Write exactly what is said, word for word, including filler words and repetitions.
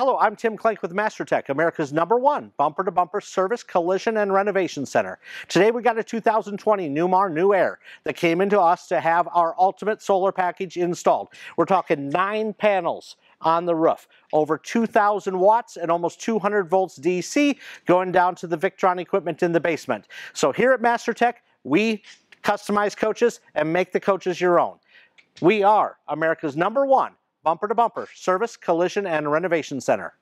Hello, I'm Tim Klink with MasterTech, America's number one bumper-to-bumper service, collision, and renovation center. Today we got a two thousand twenty Newmar New Aire that came into us to have our ultimate solar package installed. We're talking nine panels on the roof, over two thousand watts and almost two hundred volts D C, going down to the Victron equipment in the basement. So here at MasterTech, we customize coaches and make the coaches your own. We are America's number one bumper-to-bumper service, collision, and renovation center.